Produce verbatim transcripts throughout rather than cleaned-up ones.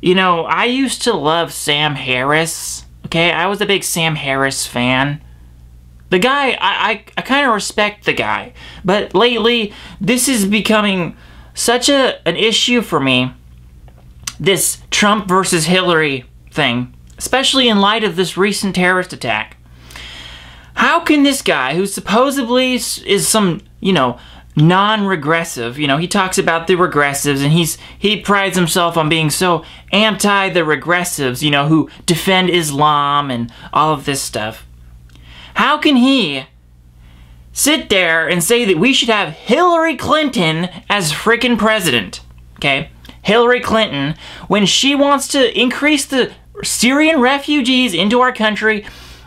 You know, I used to love Sam Harris, okay? I was a big Sam Harris fan. The guy, I, I, I kind of respect the guy. But lately, this is becoming such a an issue for me, this Trump versus Hillary thing, especially in light of this recent terrorist attack. How can this guy, who supposedly is some, you know, non-regressive, you know, he talks about the regressives and he's he prides himself on being so anti the regressives, you know, who defend Islam and all of this stuff. How can he sit there and say that we should have Hillary Clinton as freaking president? Okay? Hillary Clinton, when she wants to increase the Syrian refugees into our country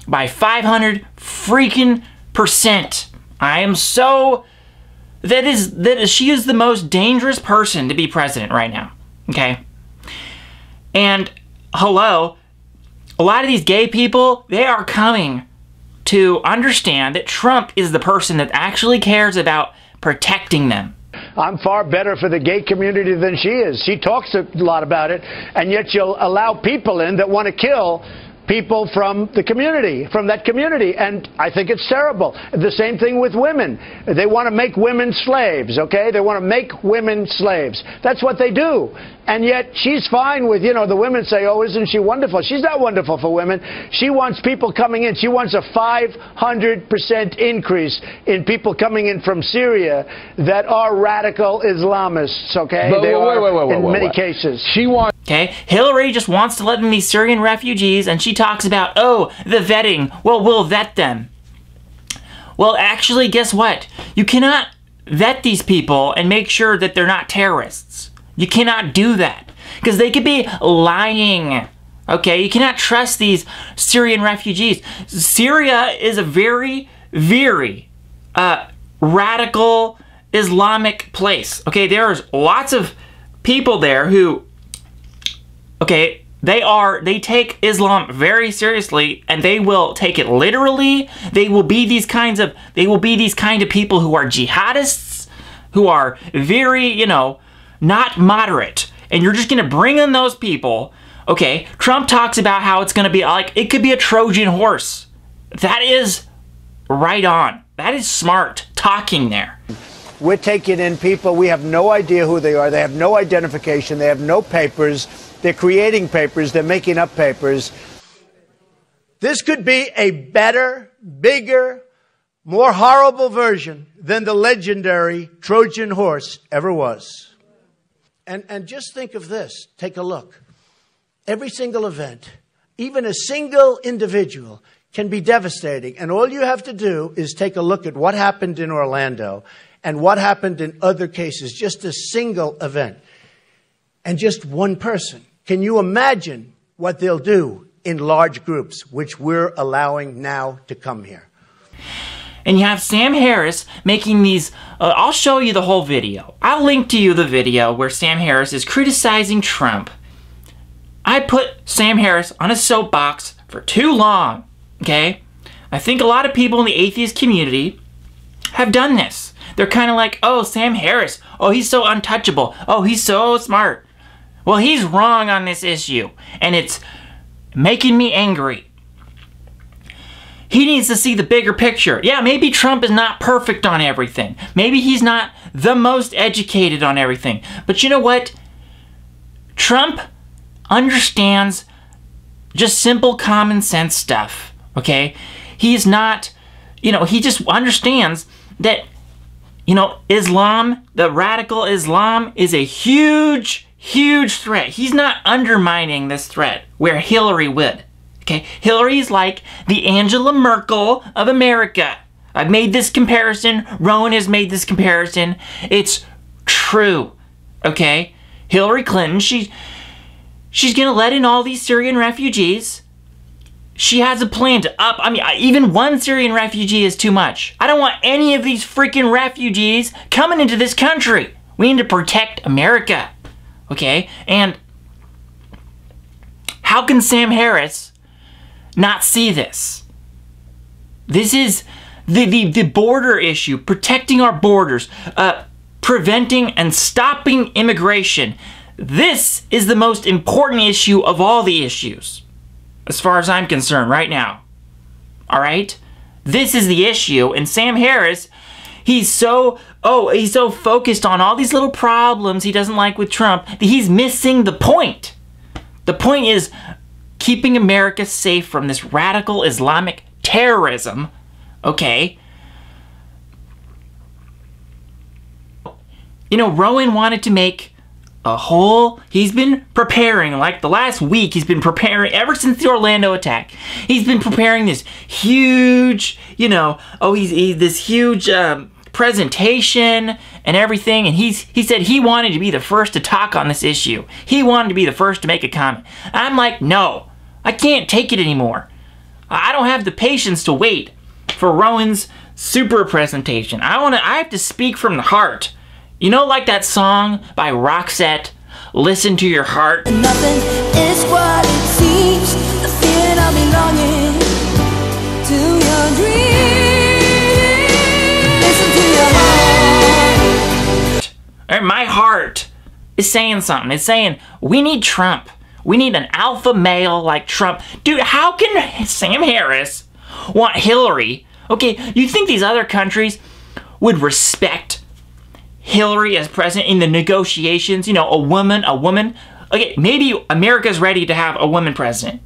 by five hundred freaking percent. I am so... That is, that is, she is the most dangerous person to be president right now, okay? And, hello, a lot of these gay people, they are coming to understand that Trump is the person that actually cares about protecting them. I'm far better for the gay community than she is. She talks a lot about it, and yet she'll allow people in that want to kill people from the community, from that community, and I think it's terrible. The same thing with women. They want to make women slaves, okay? They want to make women slaves. That's what they do. And yet she's fine with, you know, the women say, oh, isn't she wonderful? She's not wonderful for women. She wants people coming in. She wants a five hundred percent increase in people coming in from Syria that are radical Islamists, okay? But they wait, are, wait, wait, wait, in wait, many wait. cases. She wants... Okay, Hillary just wants to let in these Syrian refugees, and she talks about, oh, the vetting. Well, we'll vet them. Well, actually, guess what? You cannot vet these people and make sure that they're not terrorists. You cannot do that, because they could be lying, okay? You cannot trust these Syrian refugees. Syria is a very, very uh, radical Islamic place, okay? There's lots of people there who... Okay, they are, they take Islam very seriously, and they will take it literally. They will be these kinds of, they will be these kind of people who are jihadists, who are very, you know, not moderate. And you're just going to bring in those people. Okay, Trump talks about how it's going to be like, it could be a Trojan horse. That is right on. That is smart talking there. We're taking in people, we have no idea who they are. They have no identification. They have no papers. They're creating papers. They're making up papers. This could be a better, bigger, more horrible version than the legendary Trojan horse ever was. And, and just think of this. Take a look. Every single event, even a single individual, can be devastating. And all you have to do is take a look at what happened in Orlando and what happened in other cases, just a single event. And just one person. Can you imagine what they'll do in large groups, which we're allowing now to come here? And you have Sam Harris making these... Uh, I'll show you the whole video. I'll link to you the video where Sam Harris is criticizing Trump. I put Sam Harris on a soapbox for too long, okay? I think a lot of people in the atheist community have done this. They're kind of like, oh, Sam Harris. Oh, he's so untouchable. Oh, he's so smart. Well, he's wrong on this issue, and it's making me angry. He needs to see the bigger picture. Yeah, maybe Trump is not perfect on everything. Maybe he's not the most educated on everything. But you know what? Trump understands just simple common sense stuff, okay? He's not, you know, he just understands that, you know, Islam, the radical Islam, is a huge... huge threat. He's not undermining this threat where Hillary would. Okay, Hillary's like the Angela Merkel of America. I've made this comparison. Roen has made this comparison. It's true. Okay, Hillary Clinton, she, she's gonna let in all these Syrian refugees. She has a plan to up, I mean, even one Syrian refugee is too much. I don't want any of these freaking refugees coming into this country. We need to protect America. Okay, and how can Sam Harris not see this? This is the, the, the border issue, protecting our borders, uh, preventing and stopping immigration. This is the most important issue of all the issues, as far as I'm concerned right now. All right? This is the issue, and Sam Harris, he's so, oh, he's so focused on all these little problems he doesn't like with Trump that he's missing the point. The point is keeping America safe from this radical Islamic terrorism, okay? You know, Roen wanted to make a whole, he's been preparing, like the last week he's been preparing, ever since the Orlando attack, he's been preparing this huge, you know, oh, he's, he's this huge um, presentation and everything, and he's he said he wanted to be the first to talk on this issue. He wanted to be the first to make a comment. I'm like, no, I can't take it anymore. I don't have the patience to wait for Roen's super presentation. I want to, I have to speak from the heart. You know, like that song by Roxette, Listen to Your Heart? Nothing is what it seems, the feeling of belonging to your dreams. Listen to your heart. Right, my heart is saying something. It's saying, we need Trump. We need an alpha male like Trump. Dude, how can Sam Harris want Hillary? Okay, you think these other countries would respect Hillary as president in the negotiations, you know, a woman, a woman. Okay, maybe America's ready to have a woman president.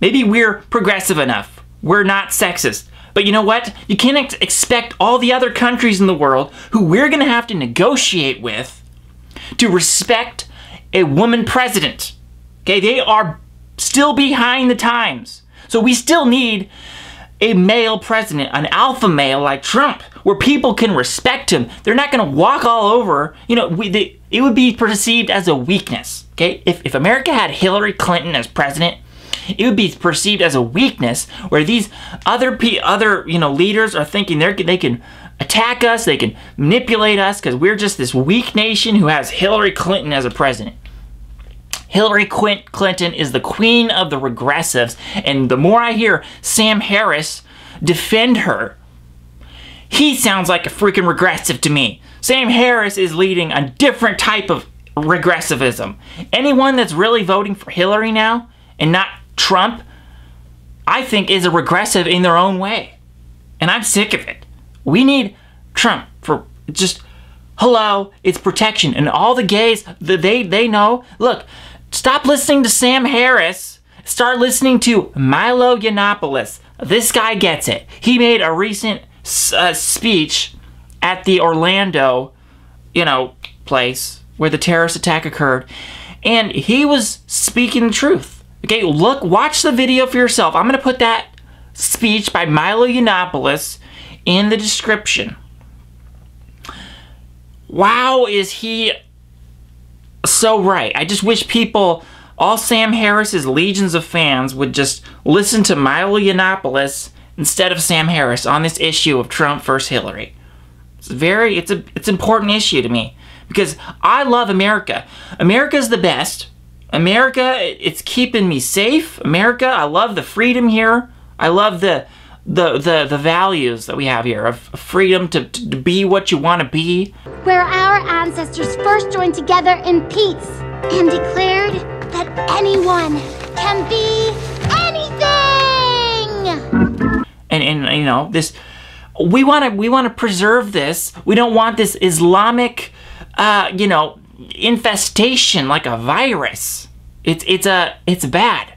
Maybe we're progressive enough. We're not sexist. But you know what? You can't ex expect all the other countries in the world who we're going to have to negotiate with to respect a woman president. Okay, they are still behind the times. So we still need a male president, an alpha male like Trump, where people can respect him. They're not going to walk all over. You know, we, they, it would be perceived as a weakness. Okay, if, if America had Hillary Clinton as president, it would be perceived as a weakness where these other pe other you know leaders are thinking they they can attack us, they can manipulate us because we're just this weak nation who has Hillary Clinton as a president. Hillary Clinton is the queen of the regressives, and the more I hear Sam Harris defend her, he sounds like a freaking regressive to me. Sam Harris is leading a different type of regressivism. Anyone that's really voting for Hillary now and not Trump, I think is a regressive in their own way. And I'm sick of it. We need Trump for just, hello, it's protection. And all the gays, they, they know, look, stop listening to Sam Harris. Start listening to Milo Yiannopoulos. This guy gets it. He made a recent uh, speech at the Orlando, you know, place where the terrorist attack occurred. And he was speaking the truth. Okay, look, watch the video for yourself. I'm going to put that speech by Milo Yiannopoulos in the description. Wow, is he so right. I just wish people, all Sam Harris's legions of fans, would just listen to Milo Yiannopoulos instead of Sam Harris on this issue of Trump versus Hillary. It's very, it's a, it's an important issue to me because I love America. America's the best. America, it's keeping me safe. America, I love the freedom here. I love the the the, the values that we have here of freedom to, to, to be what you want to be. Where our ancestors first joined together in peace and declared that anyone can be anything. And, and you know, this, we want to we want to preserve this. We don't want this Islamic, uh, you know, infestation like a virus. It's it's a it's bad.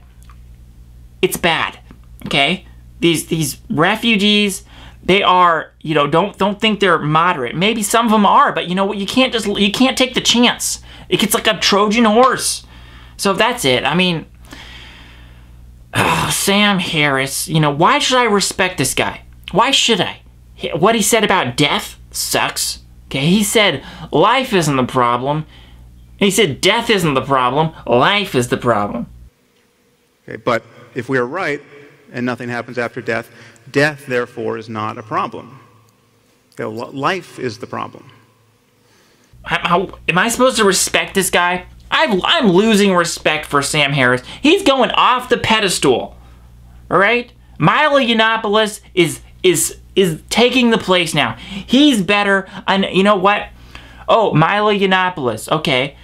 It's bad. Okay, these these refugees. They are, you know, don't don't think they're moderate. Maybe some of them are, but you know what? You can't just you can't take the chance. It gets like a Trojan horse. So that's it. I mean, oh, Sam Harris. You know, why should I respect this guy? Why should I? What he said about death sucks. Okay, he said life isn't the problem. He said death isn't the problem. Life is the problem. Okay, but if we are right, and nothing happens after death, death, therefore, is not a problem. You know, life is the problem. How, am I supposed to respect this guy? I've, I'm losing respect for Sam Harris. He's going off the pedestal. All right? Milo Yiannopoulos is, is, is taking the place now. He's better. And you know what? Oh, Milo Yiannopoulos. Okay.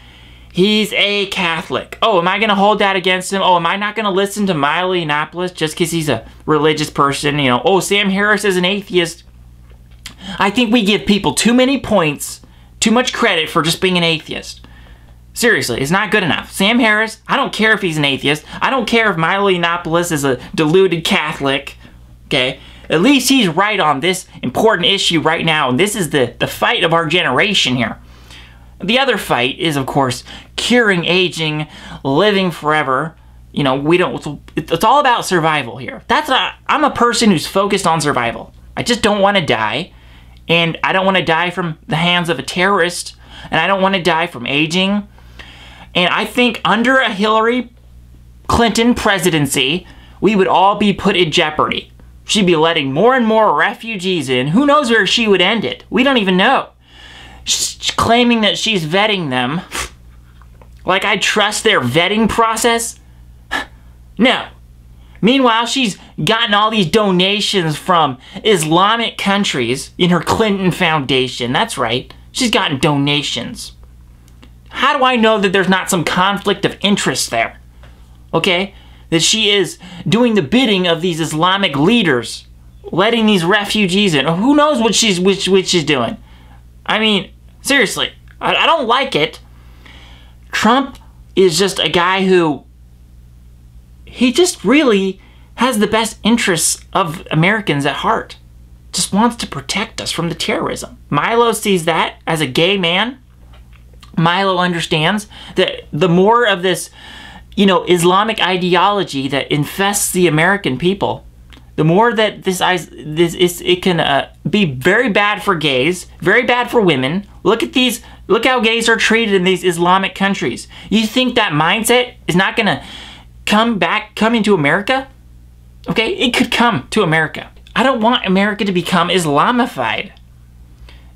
He's a Catholic. Oh, am I going to hold that against him? Oh, am I not going to listen to Milo Yiannopoulos just because he's a religious person? You know, oh, Sam Harris is an atheist. I think we give people too many points, too much credit for just being an atheist. Seriously, it's not good enough. Sam Harris, I don't care if he's an atheist. I don't care if Milo Yiannopoulos is a deluded Catholic. Okay? At least he's right on this important issue right now. And this is the, the fight of our generation here. The other fight is, of course, curing aging, living forever. You know, we don't... It's all about survival here. That's not, I'm a person who's focused on survival. I just don't want to die. And I don't want to die from the hands of a terrorist. And I don't want to die from aging. And I think under a Hillary Clinton presidency, we would all be put in jeopardy. She'd be letting more and more refugees in. Who knows where she would end it? We don't even know. She's claiming that she's vetting them. Like I trust their vetting process? No. Meanwhile, she's gotten all these donations from Islamic countries in her Clinton Foundation. That's right. She's gotten donations. How do I know that there's not some conflict of interest there? Okay? That she is doing the bidding of these Islamic leaders, letting these refugees in. Who knows what she's, what, what she's doing? I mean, seriously, I, I don't like it. Trump is just a guy who... He just really has the best interests of Americans at heart. Just wants to protect us from the terrorism. Milo sees that as a gay man. Milo understands that the more of this, you know, Islamic ideology that infests the American people, the more that this this is, it can uh, be very bad for gays, very bad for women. Look at these. Look how gays are treated in these Islamic countries. You think that mindset is not going to come back, come into America? Okay, it could come to America. I don't want America to become Islamified.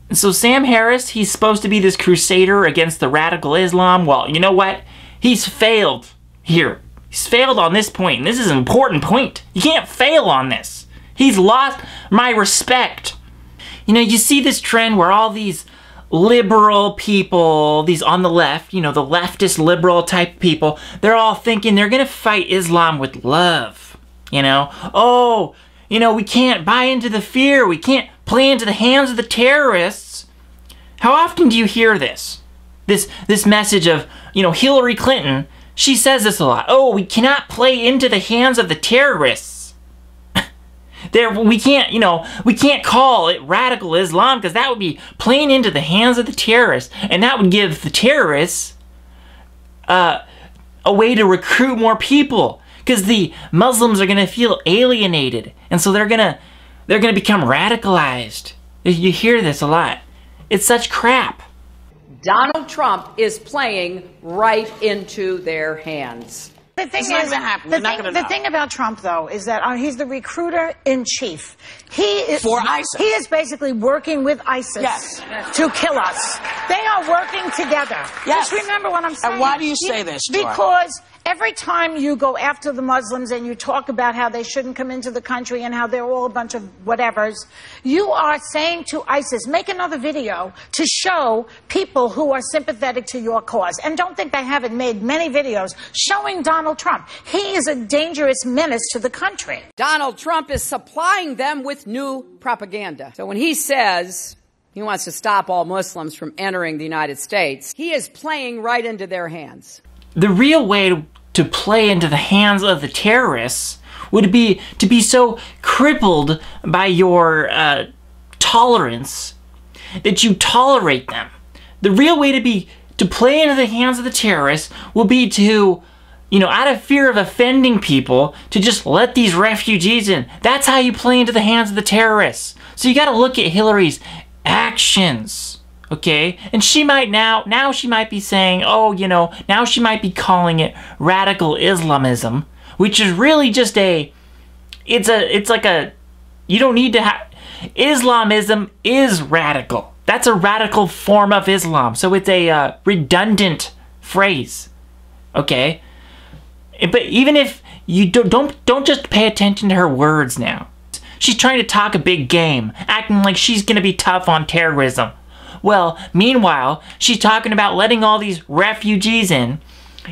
And so Sam Harris, he's supposed to be this crusader against the radical Islam. Well, you know what? He's failed here. He's failed on this point, and this is an important point. You can't fail on this. He's lost my respect. You know, you see this trend where all these liberal people, these on the left, you know, the leftist liberal type people, they're all thinking they're going to fight Islam with love, you know? Oh, you know, we can't buy into the fear. We can't play into the hands of the terrorists. How often do you hear this? This, this message of, you know, Hillary Clinton, she says this a lot. Oh, we cannot play into the hands of the terrorists. There, we can't, you know, we can't call it radical Islam because that would be playing into the hands of the terrorists. And that would give the terrorists uh, a way to recruit more people because the Muslims are going to feel alienated. And so they're going to, they're going to become radicalized. You hear this a lot. It's such crap. Donald Trump is playing right into their hands. The thing is, the thing, the thing about Trump, though, is that uh, he's the recruiter in chief. He is for ISIS. He is basically working with ISIS yes. to kill us. They are working together. Yes. Just remember what I'm saying. And why do you say this, Tora? Because every time you go after the Muslims and you talk about how they shouldn't come into the country and how they're all a bunch of whatevers, you are saying to ISIS, make another video to show people who are sympathetic to your cause. And don't think they haven't made many videos showing Donald Trump. He is a dangerous menace to the country. Donald Trump is supplying them with new propaganda. So when he says he wants to stop all Muslims from entering the United States, he is playing right into their hands. The real way to play into the hands of the terrorists would be to be so crippled by your uh, tolerance that you tolerate them. The real way to be to play into the hands of the terrorists will be to, you know, out of fear of offending people, to just let these refugees in. That's how you play into the hands of the terrorists. So you got to look at Hillary's actions. Okay, and she might now, now she might be saying, oh, you know, now she might be calling it radical Islamism, which is really just a, it's a, it's like a, you don't need to have, Islamism is radical. That's a radical form of Islam. So it's a uh, redundant phrase. Okay, but even if you don't, don't, don't just pay attention to her words now. She's trying to talk a big game, acting like she's going to be tough on terrorism. Well, meanwhile, she's talking about letting all these refugees in,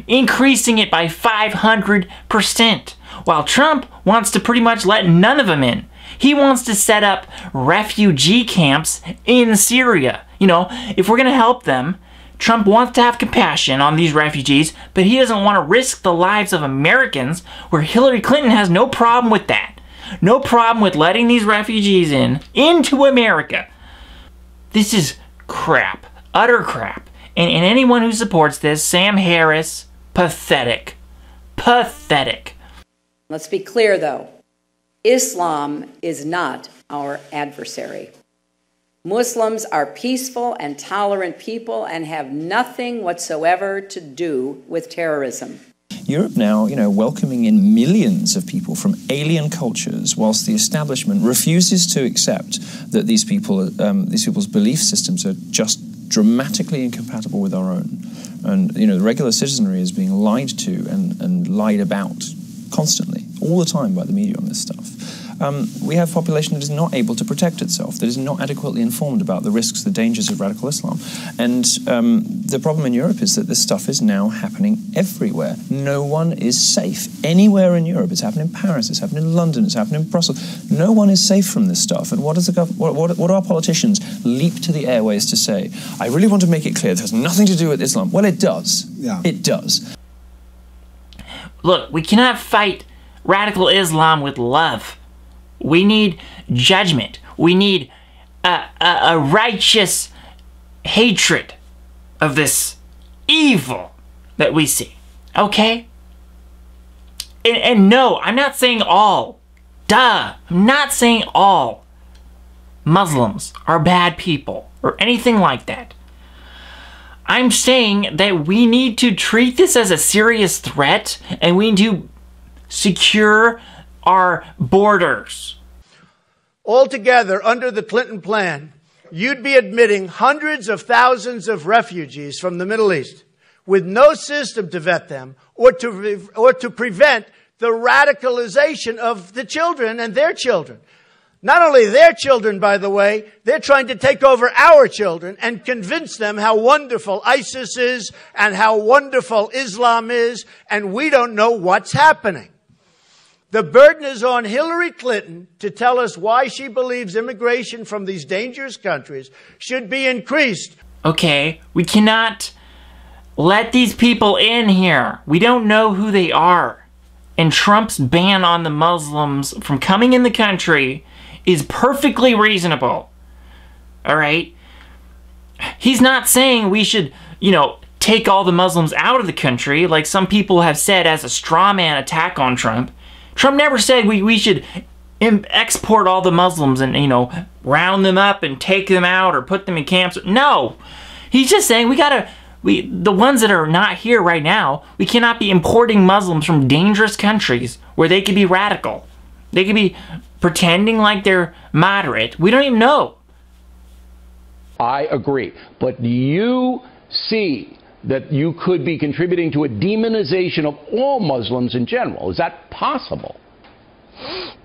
increasing it by five hundred percent, while Trump wants to pretty much let none of them in. He wants to set up refugee camps in Syria. You know, if we're going to help them, Trump wants to have compassion on these refugees, but he doesn't want to risk the lives of Americans, where Hillary Clinton has no problem with that. No problem with letting these refugees in, into America. This is crap. Utter crap. And, and anyone who supports this, Sam Harris, pathetic. Pathetic. Let's be clear, though. Islam is not our adversary. Muslims are peaceful and tolerant people and have nothing whatsoever to do with terrorism. Europe now, you know, welcoming in millions of people from alien cultures, whilst the establishment refuses to accept that these people, um, these people's belief systems are just dramatically incompatible with our own. And, you know, the regular citizenry is being lied to and, and lied about constantly, all the time by the media on this stuff. Um, we have a population that is not able to protect itself, that is not adequately informed about the risks, the dangers of radical Islam. And um, the problem in Europe is that this stuff is now happening everywhere. No one is safe anywhere in Europe. It's happening in Paris, it's happening in London, it's happening in Brussels. No one is safe from this stuff. And what, is the gov what, what, what do our politicians leap to the airways to say? I really want to make it clear, there's nothing to do with Islam. Well, it does. Yeah. It does. Look, we cannot fight radical Islam with love. We need judgment. We need a, a, a righteous hatred of this evil that we see. Okay? And, and no, I'm not saying all. Duh. I'm not saying all Muslims are bad people or anything like that. I'm saying that we need to treat this as a serious threat, and we need to secure our borders. Altogether, under the Clinton plan, you'd be admitting hundreds of thousands of refugees from the Middle East with no system to vet them or to, or to prevent the radicalization of the children and their children. Not only their children, by the way, they're trying to take over our children and convince them how wonderful ISIS is and how wonderful Islam is, and we don't know what's happening. The burden is on Hillary Clinton to tell us why she believes immigration from these dangerous countries should be increased. Okay, we cannot let these people in here. We don't know who they are. And Trump's ban on the Muslims from coming in the country is perfectly reasonable. All right? He's not saying we should, you know, take all the Muslims out of the country, like some people have said as a straw man attack on Trump. Trump never said we, we should export all the Muslims and, you know, round them up and take them out or put them in camps. No. He's just saying we gotta, we, the ones that are not here right now, we cannot be importing Muslims from dangerous countries where they could be radical. They could be pretending like they're moderate. We don't even know. I agree. But you see that you could be contributing to a demonization of all Muslims in general. Is that possible?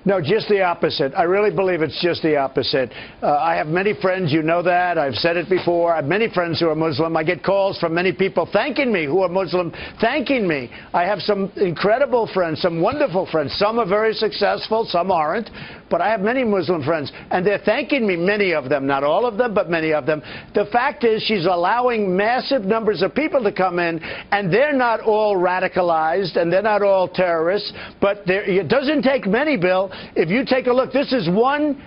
No, just the opposite. I really believe it's just the opposite. Uh, I have many friends, you know that, I've said it before, I have many friends who are Muslim. I get calls from many people thanking me who are Muslim, thanking me. I have some incredible friends, some wonderful friends. Some are very successful, some aren't, but I have many Muslim friends, and they're thanking me, many of them, not all of them, but many of them. The fact is she's allowing massive numbers of people to come in, and they're not all radicalized, and they're not all terrorists, but it doesn't take many. Bill, if you take a look, this is one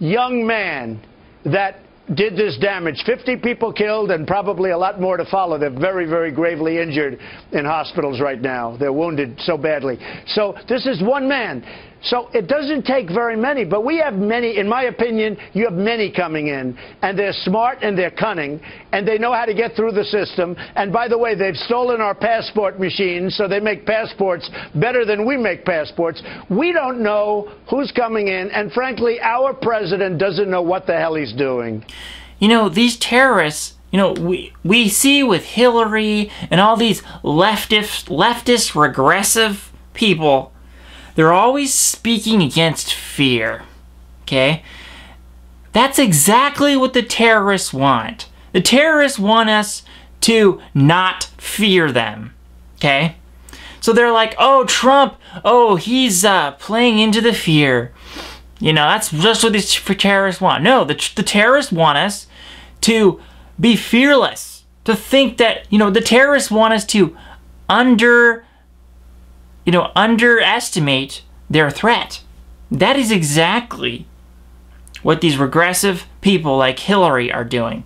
young man that did this damage. fifty people killed and probably a lot more to follow. They're very, very gravely injured in hospitals right now. They're wounded so badly. So this is one man. So it doesn't take very many, but we have many, in my opinion, you have many coming in, and they're smart and they're cunning, and they know how to get through the system. And by the way, they've stolen our passport machines, so they make passports better than we make passports. We don't know who's coming in, and frankly, our president doesn't know what the hell he's doing. You know, these terrorists, you know, we, we see with Hillary and all these leftist, leftist regressive people, they're always speaking against fear, okay? That's exactly what the terrorists want. The terrorists want us to not fear them, okay? So they're like, oh, Trump, oh, he's uh, playing into the fear. You know, that's just what these terrorists want. No, the, the terrorists want us to be fearless, to think that, you know, the terrorists want us to under, you know, underestimate their threat. That is exactly what these regressive people like Hillary are doing,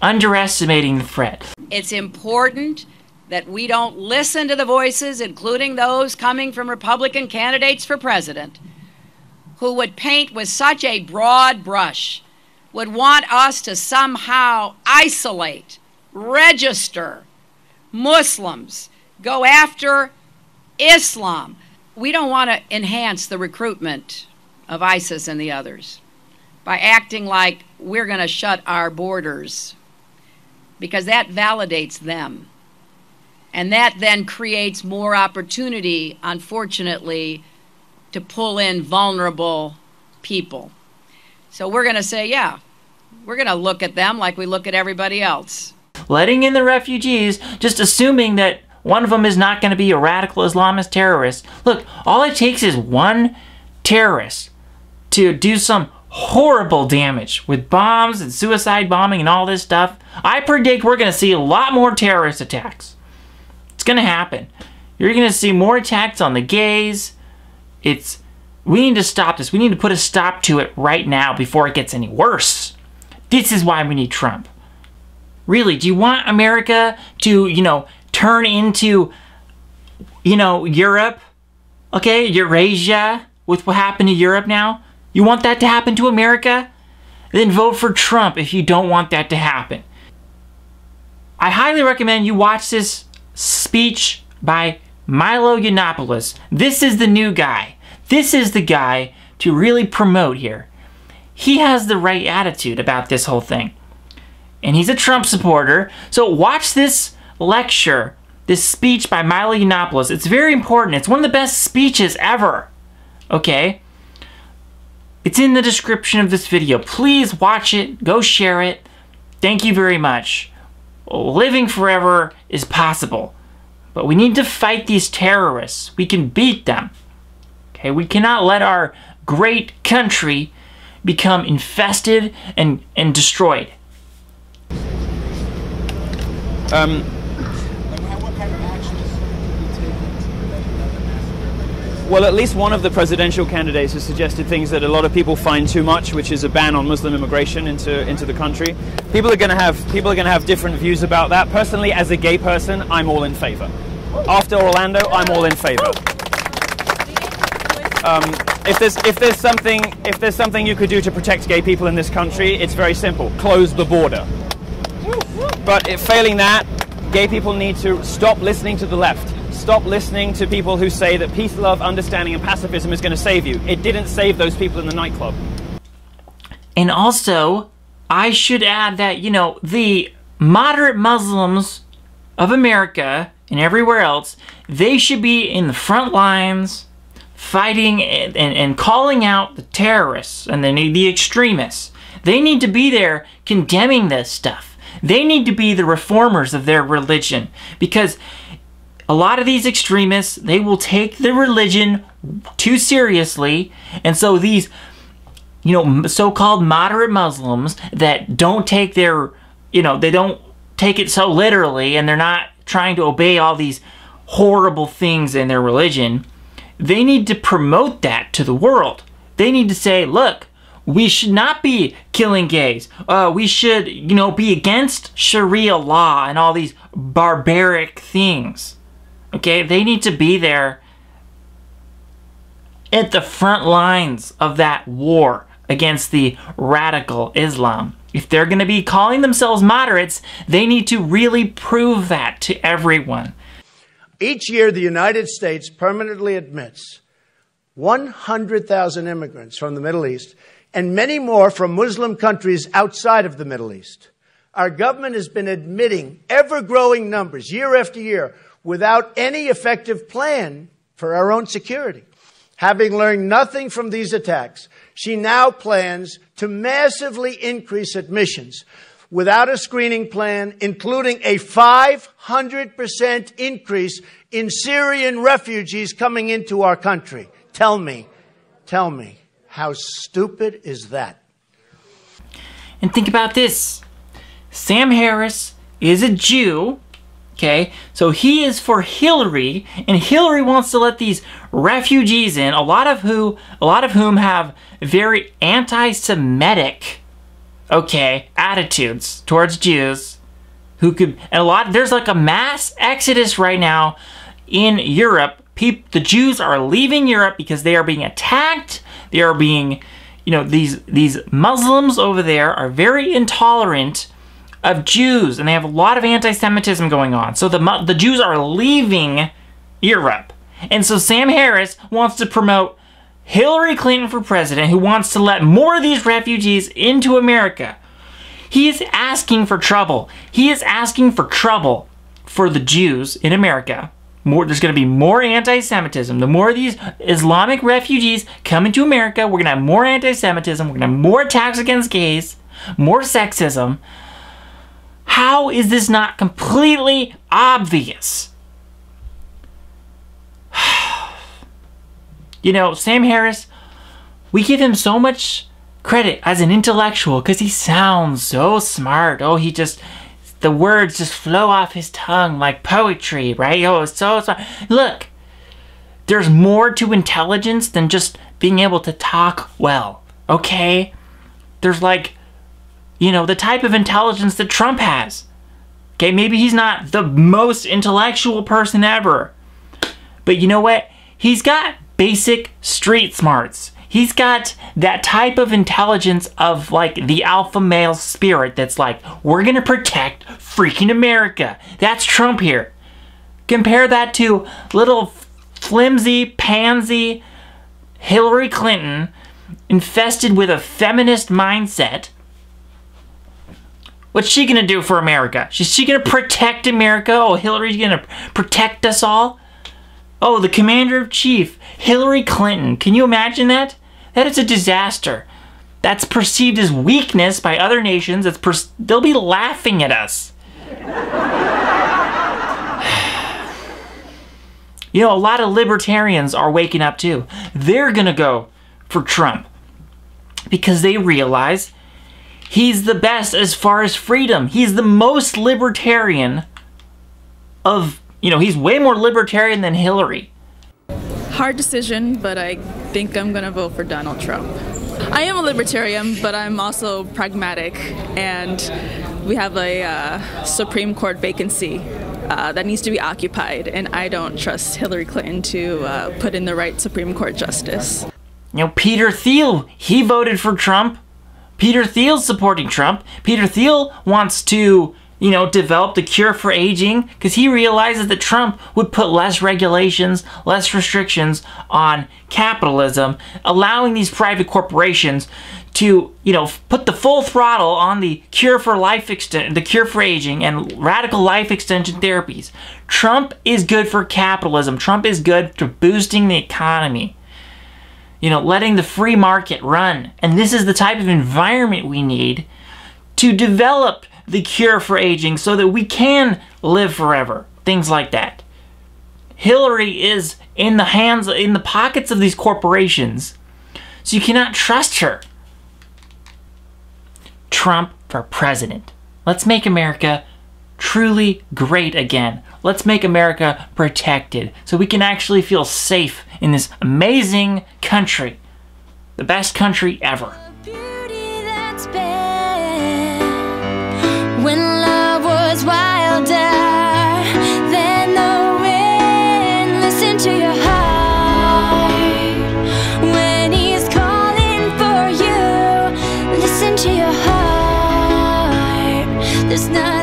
underestimating the threat. It's important that we don't listen to the voices, including those coming from Republican candidates for president, who would paint with such a broad brush, would want us to somehow isolate, register Muslims, go after Islam. We don't want to enhance the recruitment of ISIS and the others by acting like we're going to shut our borders, because that validates them. And that then creates more opportunity, unfortunately, to pull in vulnerable people. So we're going to say, yeah, we're going to look at them like we look at everybody else. Letting in the refugees, just assuming that one of them is not going to be a radical Islamist terrorist. Look, all it takes is one terrorist to do some horrible damage with bombs and suicide bombing and all this stuff. I predict we're going to see a lot more terrorist attacks. It's going to happen. You're going to see more attacks on the gays. It's, we need to stop this. We need to put a stop to it right now before it gets any worse. This is why we need Trump. Really, do you want America to, you know, turn into, you know, Europe, okay, Eurasia, with what happened to Europe now? You want that to happen to America? Then vote for Trump if you don't want that to happen. I highly recommend you watch this speech by Milo Yiannopoulos. This is the new guy. This is the guy to really promote here. He has the right attitude about this whole thing. And he's a Trump supporter. So watch this lecture, this speech by Milo Yiannopoulos. It's very important. It's one of the best speeches ever. Okay? It's in the description of this video. Please watch it. Go share it. Thank you very much. Living forever is possible. But we need to fight these terrorists. We can beat them. Okay? We cannot let our great country become infested and, and destroyed. Um, well, at least one of the presidential candidates has suggested things that a lot of people find too much, which is a ban on Muslim immigration into into the country. People are going to have people are going to have different views about that. Personally, as a gay person, I'm all in favor. After Orlando, I'm all in favor. Um, if there's if there's something if there's something you could do to protect gay people in this country, it's very simple: close the border. But if failing that, gay people need to stop listening to the left. Stop listening to people who say that peace, love, understanding, and pacifism is going to save you. It didn't save those people in the nightclub. And also, I should add that, you know, the moderate Muslims of America and everywhere else, they should be in the front lines fighting and, and, and calling out the terrorists and the, the extremists. They need to be there condemning this stuff. They need to be the reformers of their religion, because a lot of these extremists, they will take the religion too seriously. And so these, you know, so-called moderate Muslims that don't take their, you know, they don't take it so literally, and they're not trying to obey all these horrible things in their religion, they need to promote that to the world. They need to say, look, we should not be killing gays. Uh, we should, you know, be against Sharia law and all these barbaric things. Okay? They need to be there at the front lines of that war against the radical Islam. If they're going to be calling themselves moderates, they need to really prove that to everyone. Each year, the United States permanently admits one hundred thousand immigrants from the Middle East, and many more from Muslim countries outside of the Middle East. Our government has been admitting ever-growing numbers year after year without any effective plan for our own security. Having learned nothing from these attacks, she now plans to massively increase admissions without a screening plan, including a five hundred percent increase in Syrian refugees coming into our country. Tell me, tell me, how stupid is that? And think about this. Sam Harris is a Jew, okay? So he is for Hillary, and Hillary wants to let these refugees in, a lot of who, a lot of whom have very anti-Semitic, okay, attitudes towards Jews, who could, and a lot, there's like a mass exodus right now in Europe. People, the Jews are leaving Europe because they are being attacked. They are being, you know, these, these Muslims over there are very intolerant of Jews, and they have a lot of anti-Semitism going on. So the, the Jews are leaving Europe. And so Sam Harris wants to promote Hillary Clinton for president, who wants to let more of these refugees into America. He is asking for trouble. He is asking for trouble for the Jews in America. More, there's going to be more anti-Semitism. The more of these Islamic refugees come into America, we're going to have more anti-Semitism. We're going to have more attacks against gays, more sexism. How is this not completely obvious? You know, Sam Harris, we give him so much credit as an intellectual because he sounds so smart. Oh, he just, the words just flow off his tongue like poetry, right? Oh, it's so smart. Look, there's more to intelligence than just being able to talk well, okay? There's like, you know, the type of intelligence that Trump has. Okay, maybe he's not the most intellectual person ever, but you know what? He's got basic street smarts. He's got that type of intelligence of like the alpha male spirit that's like, we're gonna protect freaking America. That's Trump here. Compare that to little flimsy, pansy Hillary Clinton infested with a feminist mindset. What's she gonna do for America? Is she gonna protect America? Oh, Hillary's gonna protect us all? Oh, the commander-in-chief, Hillary Clinton. Can you imagine that? That is a disaster. That's perceived as weakness by other nations. It's per they'll be laughing at us. You know, a lot of libertarians are waking up too. They're gonna go for Trump because they realize he's the best as far as freedom. He's the most libertarian of, you know, he's way more libertarian than Hillary. Hard decision, but I think I'm gonna vote for Donald Trump. I am a libertarian, but I'm also pragmatic, and we have a uh, Supreme Court vacancy uh, that needs to be occupied, and I don't trust Hillary Clinton to uh, put in the right Supreme Court justice. You know, Peter Thiel, he voted for Trump. Peter Thiel's supporting Trump. Peter Thiel wants to, you know, developed a cure for aging because he realizes that Trump would put less regulations, less restrictions on capitalism, allowing these private corporations to, you know, put the full throttle on the cure for life extension, the cure for aging and radical life extension therapies. Trump is good for capitalism. Trump is good for boosting the economy, you know, letting the free market run. And this is the type of environment we need to develop the cure for aging so that we can live forever, things like that. Hillary is in the hands, in the pockets of these corporations, so you cannot trust her. Trump for president. Let's make America truly great again. Let's make America protected so we can actually feel safe in this amazing country, the best country ever. When love was wilder than the wind, listen to your heart. When he's calling for you, listen to your heart. There's not